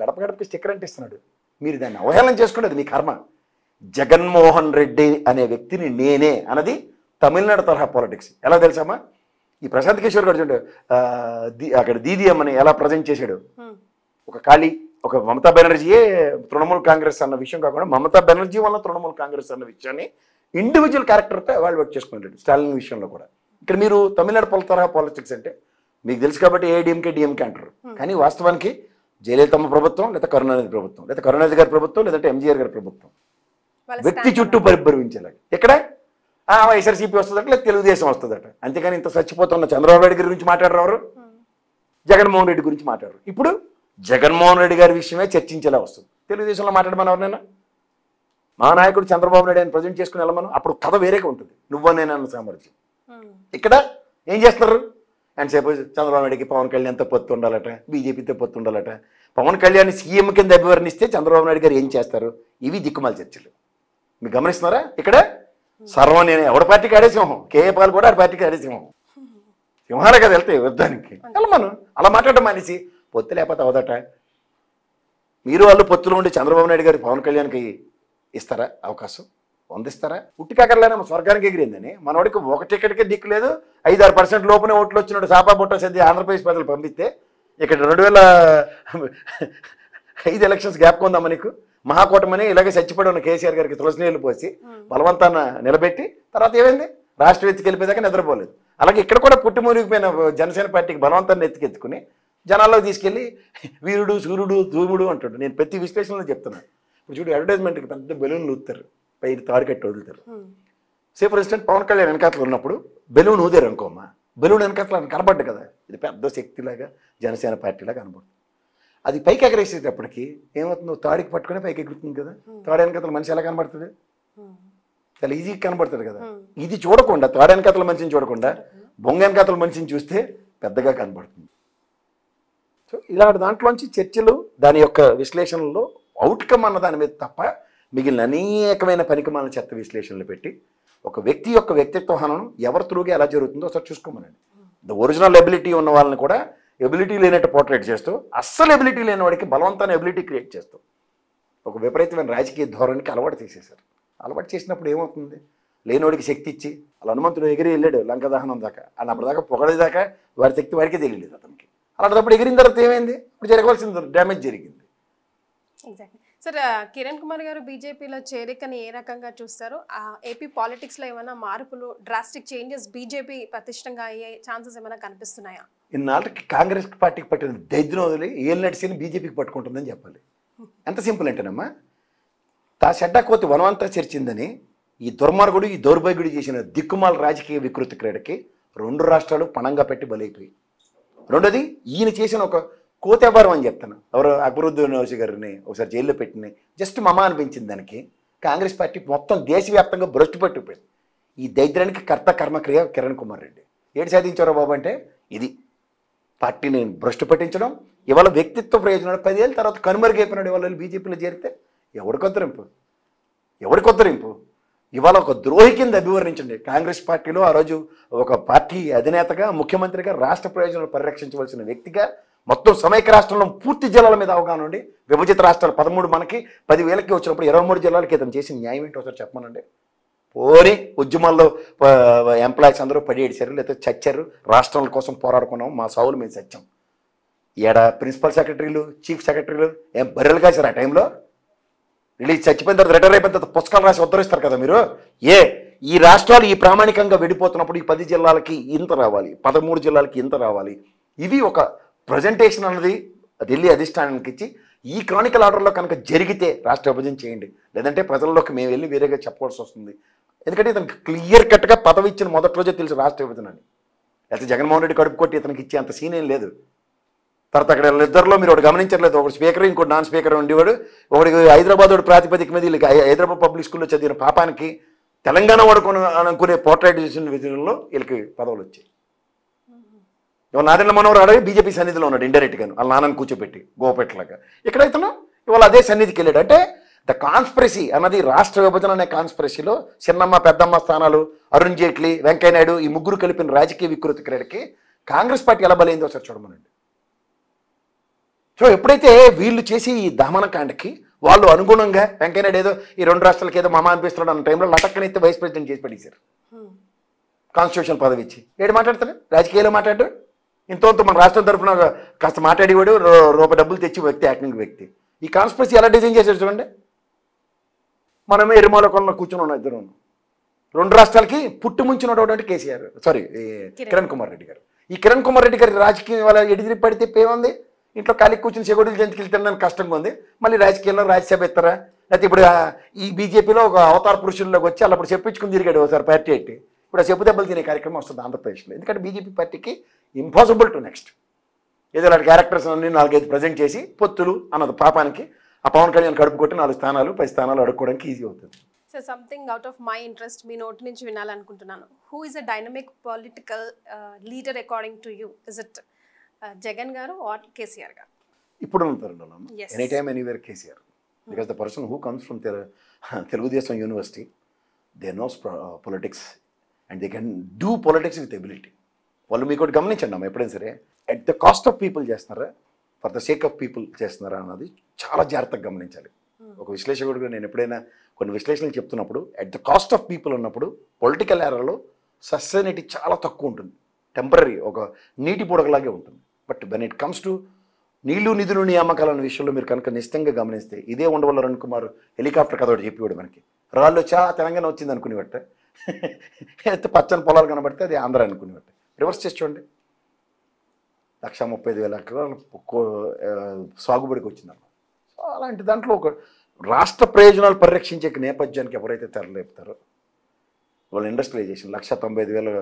గడప గడపకి స్టిక్కర్ అంటిస్తున్నాడు. మీరు దాన్ని అవహేళన చేసుకుంటే అది మీ కర్మ. జగన్మోహన్ రెడ్డి అనే వ్యక్తిని నేనే అన్నది తమిళనాడు తరహా పాలిటిక్స్. ఎలా తెలుసామా, ఈ ప్రశాంత్ కిషోర్ గారు చూడు అక్కడ దీది అమ్మని ఎలా ప్రజెంట్ చేశాడు. ఒక ఖాళీ, ఒక మమతా బెనర్జీయే తృణమూల్ కాంగ్రెస్ అన్న విషయం కాకుండా మమతా బెనర్జీ వల్ల తృణమూల్ కాంగ్రెస్ అన్న విషయాన్ని ఇండివిజువల్ క్యారెక్టర్తో ఎవాల్యుయేట్ చేసుకున్నాడు స్టాలిన్ విషయంలో కూడా. ఇక్కడ మీరు తమిళనాడు పలు తరహా పాలిటిక్స్ అంటే మీకు తెలుసు కాబట్టి ఏడీఎంకే డిఎంకే అంటారు, కానీ వాస్తవానికి జయలలితమ్మ ప్రభుత్వం, లేదా కరుణానిధి ప్రభుత్వం, లేదా కరుణానిధి గారి ప్రభుత్వం, లేదంటే ఎంజీఆర్ గారి ప్రభుత్వం వ్యక్తి చుట్టూ పరిభ్రమించేలాగా. ఇక్కడ వైఎస్ఆర్సీపీ వస్తుందట, లేదా తెలుగుదేశం వస్తుందట, అంతేకాని ఇంత చచ్చిపోతున్న చంద్రబాబు నాయుడు గారి గురించి మాట్లాడరు, జగన్మోహన్ రెడ్డి గురించి మాట్లాడరు. ఇప్పుడు జగన్మోహన్ రెడ్డి గారి విషయమే చర్చించేలా వస్తుంది. తెలుగుదేశంలో మాట్లాడమని ఎవరినైనా మా నాయకుడు చంద్రబాబు నాయుడు ఆయన ప్రజెంట్ చేసుకుని వెళ్ళమను, అప్పుడు కథ వేరేగా ఉంటుంది. నువ్వనేనా అన్న సామర్థ్యం. ఇక్కడ ఏం చేస్తున్నారు అండ్ సపోజ్ చంద్రబాబు నాయుడికి పవన్ కళ్యాణ్తో పొత్తు ఉండాలట, బీజేపీతో పొత్తు ఉండాలట, పవన్ కళ్యాణ్ సీఎం కింద అభివర్ణిస్తే చంద్రబాబు నాయుడు గారు ఏం చేస్తారు. ఇవి దిక్కుమాల చర్చలు. మీరు గమనిస్తున్నారా, ఇక్కడ సర్వం నేను ఎవరి పార్టీకి ఆడే సింహం, కేఏ పాల్ కూడా ఆడ పార్టీకి ఆడే సింహం, సింహాలే కదా వెళ్తాయి యుద్ధానికి. అలా మనం అలా మాట్లాడటం మనిషి పొత్తు లేకపోతే అవదట. మీరు వాళ్ళు పొత్తులు ఉండి చంద్రబాబు నాయుడు గారు పవన్ కళ్యాణ్కి ఇస్తారా అవకాశం, వందిస్తారా? పుట్టికాకర్లేనా స్వర్గానికి ఎగిరిందని మనవాడికి ఒక టికెట్కే దిక్కు లేదు, 5-6% లోపలే ఓట్లు వచ్చినట్టు సాపా బుట్ట సర్ది ఆంధ్రప్రదేశ్ ప్రజలు పంపిస్తే ఇక్కడ 2005 ఎలక్షన్స్ గ్యాప్ ఉందామా నీకు? మహాకూటమని ఇలాగే చచ్చిపడి ఉన్న కేసీఆర్ గారికి తులసినీళ్ళు పోసి బలవంతాన నిలబెట్టి తర్వాత ఏమైంది, రాష్ట్రం ఎత్తుకెళ్ళిపోయేదాకా నిద్రపోలేదు. అలాగే ఇక్కడ కూడా పుట్టిమూరిగిపోయిన జనసేన పార్టీకి బలవంతాన్ని ఎత్తుకెత్తుకుని జనాల్లో తీసుకెళ్ళి వీరుడు సూర్యుడు ధూముడు అంటాడు. నేను ప్రతి విశ్లేషణలో చెప్తున్నాను. ఇప్పుడు చూడు అడ్వర్టైజ్మెంట్కి పెద్ద బెలూన్లు ఊతారు, పై తాడికట్టి వదులుతారు. Say for instance Pawan Kalyan వెనకాతలు ఉన్నప్పుడు బెలూన్ ఊదారు అనుకోమ్మా, బెలూన్ వెనకాతలు అని కనబడ్డు కదా, ఇది పెద్ద శక్తిలాగా జనసేన పార్టీలాగా కనబడుతుంది. అది పైకి ఎగరేసేటప్పటికి ఏమవుతుందో తాడికి పట్టుకునే పైకి ఎగురుతుంది కదా, తాడు వెనకాతల మనిషి ఎలా కనబడుతుంది, చాలా ఈజీగా కనబడుతుంది కదా. ఇది చూడకుండా తాడు వెనకాతల మనిషిని చూడకుండా బొంగ వెనకాతల మనిషిని చూస్తే పెద్దగా కనబడుతుంది. సో ఇలాంటి దాంట్లోంచి చర్చలు, దాని యొక్క విశ్లేషణలో అవుట్కమ్ అన్న దాని మీద తప్ప మిగిలిన అనేకమైన పనికిమాలిన చెత్త విశ్లేషణలు పెట్టి ఒక వ్యక్తి యొక్క వ్యక్తిత్వ హననం ఎవరి త్రూగా ఎలా జరుగుతుందో ఒకసారి చూసుకోమనండి. ద ఒరిజినల్ ఎబిలిటీ ఉన్న వాళ్ళని కూడా ఎబిలిటీ లేనట్టు పోర్ట్రేట్ చేస్తూ, అస్సలు ఎబిలిటీ లేని వాడికి బలవంతాన్ని ఎబిలిటీ క్రియేట్ చేస్తూ ఒక విపరీతమైన రాజకీయ ధోరణికి అలవాటు చేసేసారు. అలవాటు చేసినప్పుడు ఏమవుతుంది, లేనివాడికి శక్తి ఇచ్చి అలా హనుమంతుడు ఎగిరి వెళ్ళాడు లంక దహనం దాకా, అని అప్పటిదాకా పొగడేదాకా వారి శక్తి వాడికే తెలియలేదు అతనికి. అలాంటప్పుడు ఎగిరిన తర్వాత ఏమైంది, ఇప్పుడు జరగవలసిన డ్యామేజ్ జరిగింది. సార్, కిరణ్ కుమార్ గారు బీజేపీలో చేరికని ఏ రకంగా చూస్తారు? ఏపీ పాలిటిక్స్లో ఏమైనా మార్పులు, డ్రాస్టిక్ చేంజెస్ బీజేపీ ప్రతిష్టంగా అయ్యే ఛాన్సెస్ ఏమైనా కనిపిస్తున్నాయా? ఇన్నాళ్ళకి కాంగ్రెస్ పార్టీకి పట్టిన దైద్యం వదిలి ఏళ్ళు నడిసిని బీజేపీకి పట్టుకుంటుందని చెప్పాలి. ఎంత సింపుల్ అంటేనమ్మా, తా చెడ్డా కోతి వనవంతా చేర్చిందని ఈ దుర్మార్గుడు ఈ దౌర్భాగ్యుడు చేసిన దిక్కుమాల రాజకీయ వికృతి క్రీడకి 2 రాష్ట్రాలు పణంగా పెట్టి బలైపోయి, రెండోది ఈయన చేసిన ఒక కోతేవారం అని చెప్తాను, ఎవరు అక్బరుద్దీన్ ఓవైసీ గారిని ఒకసారి జైల్లో పెట్టినాయి జస్ట్ మమ అనిపించింది దానికి. కాంగ్రెస్ పార్టీ మొత్తం దేశవ్యాప్తంగా భ్రష్టు పట్టిపోయింది. ఈ దైద్యానికి కర్త కర్మక్రియ కిరణ్ కుమార్ రెడ్డి. ఏడు సాధించారో బాబు అంటే ఇది, పార్టీని భ్రష్టు పట్టించడం, ఇవాళ వ్యక్తిత్వ ప్రయోజనాలు 10 ఏళ్ళ తర్వాత కనుమరుగైపోయినాడు. ఇవాళ బీజేపీలో చేరితే ఎవరికొద్దరింపు, ఎవరికొద్దరింపు. ఇవాళ ఒక ద్రోహి కింద అభివర్ణించండి. కాంగ్రెస్ పార్టీలో ఆ రోజు ఒక పార్టీ అధినేతగా, ముఖ్యమంత్రిగా, రాష్ట్ర ప్రయోజనాలు పరిరక్షించవలసిన వ్యక్తిగా, మొత్తం సమైక్య రాష్ట్రంలో పూర్తి జిల్లాల మీద అవగాహన ఉండి, విభజిత రాష్ట్రాలు 13 మనకి 10,000కి వచ్చినప్పుడు 23 జిల్లాలకి ఇతను చేసిన న్యాయం ఏంటో ఒకసారి చెప్పమనండి. పోనీ ఉద్యమాల్లో ఎంప్లాయీస్ అందరూ పడి ఏడిచారు, లేకపోతే చచ్చారు, రాష్ట్రాల కోసం పోరాడుకున్నాం, మా సావులు మేము చచ్చాం. ఏడా ప్రిన్సిపల్ సెక్రటరీలు, చీఫ్ సెక్రటరీలు ఏం బర్రెలు కాశారు ఆ టైంలో? రిలీజ్ చచ్చిపోయిన తర్వాత రిటైర్ అయిపోయిన తర్వాత పుస్తకాలు రాసి ఉద్ధరిస్తారు కదా మీరు. ఏ ఈ రాష్ట్రాలు ఈ ప్రామాణికంగా విడిపోతున్నప్పుడు ఈ 10 జిల్లాలకి ఇంత రావాలి, 13 జిల్లాలకి ఇంత రావాలి, ఇవి ఒక ప్రజెంటేషన్ అన్నది ఢిల్లీ అధిష్టానానికి ఇచ్చి ఈ క్రానికల్ ఆర్డర్లో కనుక జరిగితే రాష్ట్ర విభజన చేయండి, లేదంటే ప్రజల్లోకి మేము వెళ్ళి వేరేగా చెప్పవలసి వస్తుంది. ఎందుకంటే ఇతనికి క్లియర్ కట్గా పదవి ఇచ్చిన మొదటి రోజే తెలుసు రాష్ట్ర విభజన అని. లేకపోతే జగన్మోహన్ రెడ్డి కడుపు కొట్టి ఇతనికి ఇచ్చే అంత సీన్ ఏం లేదు. తర్వాత అక్కడ ఇద్దరులో మీరు ఒకటి గమనించట్లేదు, ఒకటి స్పీకర్, ఇంకోటి నాన్ స్పీకర్ ఉండేవాడు, ఒకటి హైదరాబాద్ వాడు ప్రాతిపదిక మీద వీళ్ళకి హైదరాబాద్ పబ్లిక్ స్కూల్లో చదివిన పాపానికి తెలంగాణ వాడుకుని అనుకునే పోర్ట్రేట్ చేసిన విధంలో వీళ్ళకి పదవులు వచ్చాయి. ఇవాళ నాదెండ్ల మనోహర్ అడిగి బీజేపీ సన్నిధిలో ఉన్నాడు ఇండైరెక్ట్గాను, వాళ్ళ నాన్నని కూర్చోబెట్టి గోపెట్టలాగా. ఇక్కడ ఇతను ఇవాళ అదే సన్నిధికి వెళ్ళాడు. అంటే ద కాన్స్పిరసీ అన్నది, రాష్ట్ర విభజన అనే కాన్స్పిరసీలో చిన్నమ్మ పెద్దమ్మ స్థానాలు, అరుణ్ జైట్లీ, వెంకయ్యనాయుడు, ఈ ముగ్గురు కలిపిన రాజకీయ వికృతి క్రీడకి కాంగ్రెస్ పార్టీ ఎలా బలైందో ఒకసారి చూడమనండి. So, eppudite veelu chesi dhamana kandaki vallu anugunanga Venkayya Naidu edo ee rendu rashtralaki edo mama anpistunnadu anna time lo latakani itte vice president chesi padisaru. Constitution padavi ichi. Edi maatladtadu rajkiyalo maatladadu ఇంతవరకు మన రాష్ట్రం తరఫున కాస్త మాట్లాడేవాడు రూపాయి డబ్బులు తెచ్చి వ్యక్తి యాక్టింగ్ వ్యక్తి ఈ కాన్స్పిరసీ ఎలా డిజైన్ చేశారు చూడండి మనమే ఎరుమల కొన్న కూర్చుని ఉన్నాం ఇద్దరు రెండు రాష్ట్రాలకి పుట్టి ముంచినటువంటి కేసీఆర్ సారీ కిరణ్ కుమార్ రెడ్డి గారు ఈ కిరణ్ కుమార్ రెడ్డి గారి రాజకీయం వల్ల ఎడిదిరి పడితే పేముంది ఇంట్లో ఖాళీ కూర్చుని చెగోడీలు జంతికి వెళ్తానని కష్టంగా ఉంది మళ్ళీ రాజకీయంలో రాజ్యసభ ఇస్తారా లేకపోతే ఇప్పుడు ఈ బీజేపీలో ఒక అవతార పురుషుల్లోకి వచ్చి అలా ఇప్పుడు చెప్పించుకుని తిరిగాడు ఒకసారి పార్టీ పెట్టి ఇప్పుడు ఆ చెప్పు దెబ్బలు తినే కార్యక్రమం వస్తుంది ఆంధ్రప్రదేశ్లో ఎందుకంటే బీజేపీ పార్టీకి ఇంపాసిబుల్ టు నెక్స్ట్ ఏదో అలాంటి క్యారెక్టర్స్ అన్నీ నాలుగైదు ప్రజెంట్ చేసి పొత్తులు అన్నది పాపానికి ఆ పవన్ కళ్యాణ్ కడుపు కొట్టి 4 స్థానాలు 10 స్థానాలు అడుక్కోవడానికి ఈజీ అవుతుంది. So something out of my interest మీ నోటి నుంచి వినాలనుకుంటున్నాను. Who is a dynamic political leader according to you? Is it Jagan garu or KCR garu? ఇప్పుడు any time anywhere KCR because the person who comes from Telugu Desam university they knows politics and they can do politics with ability. వాళ్ళు మీకు ఒకటి గమనించండి అమ్మ ఎప్పుడైనా సరే at the cost of people చేస్తున్నారా for the sake of people చేస్తున్నారా అన్నది చాలా జాగ్రత్తగా గమనించాలి. ఒక విశ్లేషకుడిగా నేను ఎప్పుడైనా కొన్ని విశ్లేషణలు చెప్తున్నప్పుడు at the cost of people ఉన్నప్పుడు పొలిటికల్ ఏరాలో సస్టైనిటీ చాలా తక్కువ ఉంటుంది, టెంపరీ ఒక నీటి బుడగలాగే ఉంటుంది. But when it comes to నీళ్లు నిధులు నియామకాలు అనే విషయంలో మీరు కనుక నిశ్చితంగా గమనిస్తే ఇదే ఉండవల్ల కిరణ్ కుమార్ హెలికాప్టర్ కథ ఒకటి చెప్పేవాడు మనకి రాళ్ళు వచ్చా తెలంగాణ వచ్చింది అనుకునేవాట, పచ్చని పొలాలు కనబడితే అది ఆంధ్ర అనుకునేవాట. రివర్స్ చేసి చూడండి 1,35,000 ఎకరాలు సాగుబడికి వచ్చిందన్న. సో అలాంటి దాంట్లో ఒక రాష్ట్ర ప్రయోజనాలు పరిరక్షించే నేపథ్యానికి ఎవరైతే తెరలేపుతారో వాళ్ళు ఇండస్ట్రియలైజేషన్ 1,95,000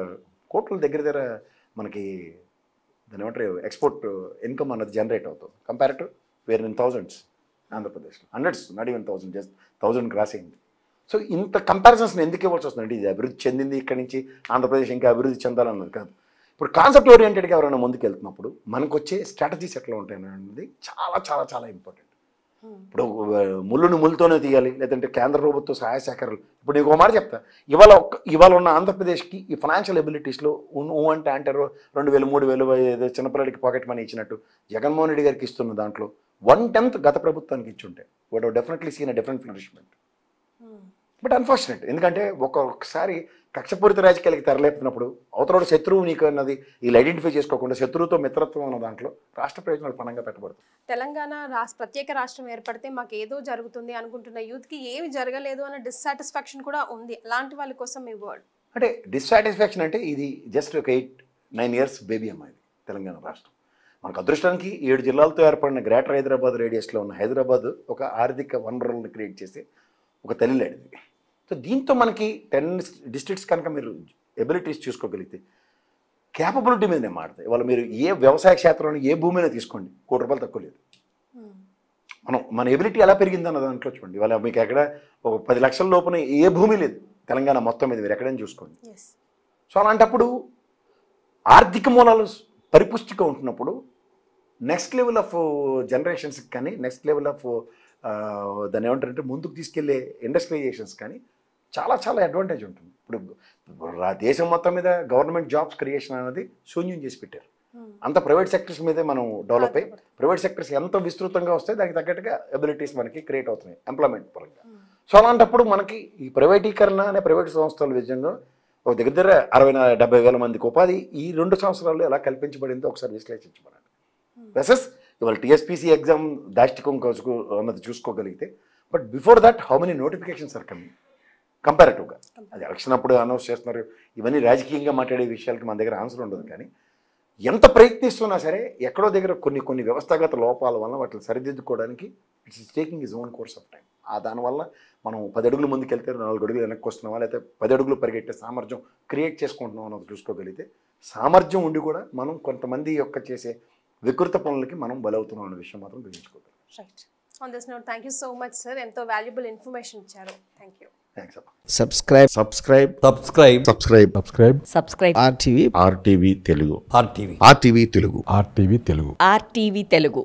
కోట్ల దగ్గర మనకి దాని ఏమంటారు ఎక్స్పోర్ట్ ఇన్కమ్ అన్నది జనరేట్ అవుతుంది compare to where in thousands ఆంధ్రప్రదేశ్లో hundreds not even thousand just 1,000 cross అయింది. సో ఇంత కంపారిజన్స్ ఎందుకు ఇవ్వాల్సి వస్తుందంటే ఇది అభివృద్ధి చెందింది ఇక్కడ నుంచి ఆంధ్రప్రదేశ్ ఇంకా అభివృద్ధి చెందాలన్నది కాదు. ఇప్పుడు కాన్సెప్ట్ ఓరియంటెడ్గా ఎవరైనా ముందుకు వెళ్తున్నప్పుడు మనకు వచ్చే స్ట్రాటజీస్ ఎట్లా ఉంటాయనేది చాలా చాలా చాలా ఇంపార్టెంట్. ఇప్పుడు ముళ్ళును ముళ్ళుతోనే తీయాలి లేదంటే కేంద్ర ప్రభుత్వ సహాయ శాఖలు ఇప్పుడు నీకు మాట చెప్తా ఇవాళ ఉన్న ఆంధ్రప్రదేశ్కి ఈ ఫైనాన్షియల్ ఎబిలిటీస్లో అంటారు 2,000 3,000 ఏదో చిన్నపిల్లడికి పాకెట్ మనీ ఇచ్చినట్టు జగన్మోహన్ రెడ్డి గారికి ఇస్తున్న దాంట్లో 1/10 గత ప్రభుత్వానికి ఇచ్చి ఉంటే what have definitely seen a different flourishment. But unfortunate ఎందుకంటే ఒక్కొక్కసారి కక్షపూరిత రాజకీయాలకి తెరలేపుతున్నప్పుడు అవతల శత్రువు నీకు అన్నది వీళ్ళు ఐడెంటిఫై చేసుకోకుండా శత్రువుతో మిత్రత్వం ఉన్న దాంట్లో రాష్ట్ర ప్రయోజనాలు పణంగా పెట్టబడుతుంది. తెలంగాణ ప్రత్యేక రాష్ట్రం ఏర్పడితే మాకు ఏదో జరుగుతుంది అనుకుంటున్న యూత్కి ఏమి జరగలేదు అన్న డిస్సాటిస్ఫాక్షన్ కూడా ఉంది. అలాంటి వాళ్ళ కోసం మీ వర్డ్ అంటే డిస్సాటిస్ఫాక్షన్ అంటే ఇది జస్ట్ ఒక 8-9 years బేబీ అమ్మ. ఇది తెలంగాణ రాష్ట్రం మనకు అదృష్టానికి 7 జిల్లాలతో ఏర్పడిన గ్రేటర్ హైదరాబాద్ రేడియస్లో ఉన్న హైదరాబాద్ ఒక ఆర్థిక వనరులను క్రియేట్ చేసి ఒక తల్లి లాంటిది. సో దీంతో మనకి 10 డిస్ట్రిక్ట్స్ కనుక మీరు ఎబిలిటీస్ చూసుకోగలిగితే క్యాపబిలిటీ మీద నేను మాట్లాడతాను. ఇవాళ మీరు ఏ వ్యవసాయ క్షేత్రంలో ఏ భూమిలో తీసుకోండి ₹1 కోటి తక్కువ లేదు. మనం మన ఎబిలిటీ ఎలా పెరిగిందన్న దాంట్లో చూడండి ఇవాళ మీకు ఎక్కడ ఒక 10 లక్షల లోపల ఏ భూమి లేదు తెలంగాణ మొత్తం మీద మీరు ఎక్కడైనా చూసుకోండి. సో అలాంటప్పుడు ఆర్థిక మూలాలు పరిపుష్టిగా ఉంటున్నప్పుడు నెక్స్ట్ లెవెల్ ఆఫ్ జనరేషన్స్కి కానీ నెక్స్ట్ లెవెల్ ఆఫ్ దాన్ని ఏమంటారంటే ముందుకు తీసుకెళ్లే ఇండస్ట్రియలైజేషన్స్ కానీ చాలా చాలా అడ్వాంటేజ్ ఉంటుంది. ఇప్పుడు దేశం మొత్తం మీద గవర్నమెంట్ జాబ్స్ క్రియేషన్ అనేది శూన్యం చేసి పెట్టారు. అంత ప్రైవేట్ సెక్టర్స్ మీదే మనం డెవలప్ అయ్యి ప్రైవేట్ సెక్టర్స్ ఎంత విస్తృతంగా వస్తాయి దానికి తగ్గట్టుగా ఎబిలిటీస్ మనకి క్రియేట్ అవుతున్నాయి ఎంప్లాయ్మెంట్ పరంగా. సో అలాంటప్పుడు మనకి ఈ ప్రైవేటీకరణ అనే ప్రైవేట్ సంస్థల విజయంలో ఒక దగ్గర 60,000-70,000 మందికి ఉపాధి ఈ 2 సంవత్సరాల్లో ఎలా కల్పించబడిందో ఒకసారి విశ్లేషించబడాలి. వెసెస్ ఇవాళ టీఎస్పీసీ ఎగ్జామ్ దాష్టికం కోసుకు అన్నది చూసుకోగలిగితే but before that how many notifications are coming కంపారేటివ్గా అది ఎలక్షన్ అప్పుడు అనౌన్స్ చేస్తున్నారు. ఇవన్నీ రాజకీయంగా మాట్లాడే విషయాలకి మన దగ్గర ఆన్సర్ ఉండదు కానీ ఎంత ప్రయత్నిస్తున్నా సరే ఎక్కడో దగ్గర కొన్ని వ్యవస్థాగత లోపాల వల్ల వాటిని సరిదిద్దుకోవడానికి it's is taking is own course of time. ఆ దానివల్ల మనం 10 అడుగులు ముందుకు వెళ్తే 4 అడుగులు వెనక్కి వస్తున్నామా లేకపోతే 10 అడుగులు పరిగెట్టే సామర్థ్యం క్రియేట్ చేసుకుంటున్నాం అన్నది చూసుకోగలిగితే సామర్థ్యం ఉండి కూడా మనం కొంతమంది యొక్క చేసే వికృత పనులకి మనం బలవుతున్నాం అనే విషయం మాత్రం గుర్తుంచుకోవాలి. Right on this note thank you so much sir. ఎంతో వాల్యుబుల్ ఇన్ఫర్మేషన్ ఇచ్చారు. థాంక్యూ. థాంక్స్ అప్ప. Subscribe RTV RTV Telugu RTV Telugu RTV Telugu RTV Telugu.